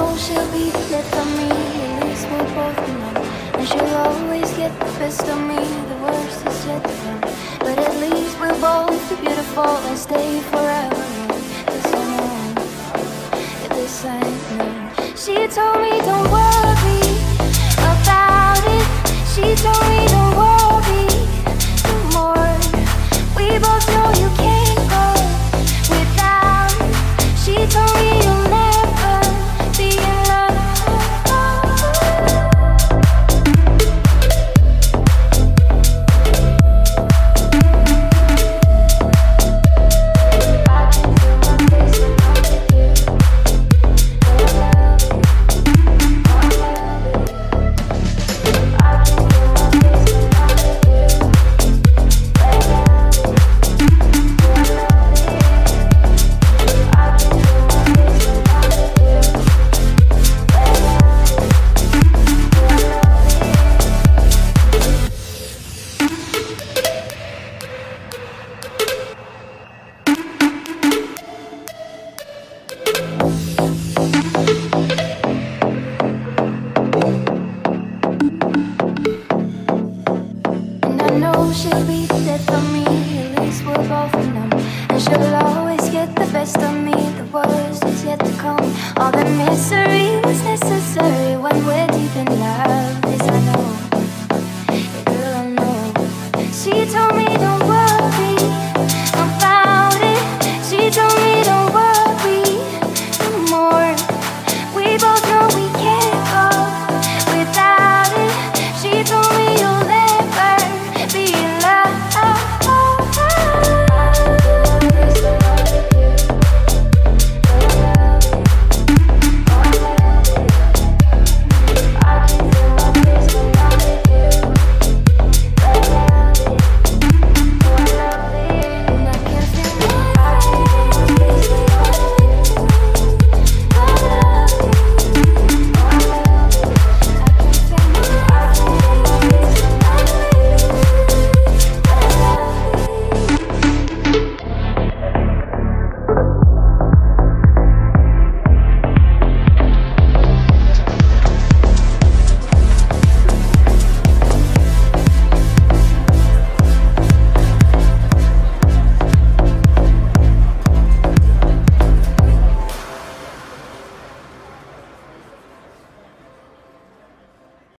know she'll be there for me, at least we both know. And she'll always get the best of me, the worst is yet to come. But at least we'll both be beautiful and stay forever young. This I know, this I know. She told me don't worry about it. She told me don't worry anymore. We both know you can't go without. She told me you'll never be in love. She'll be there for me, at least we're both numb. And she'll always get the best of me, the worst is yet to come. All the misery was necessary when we're deep in love.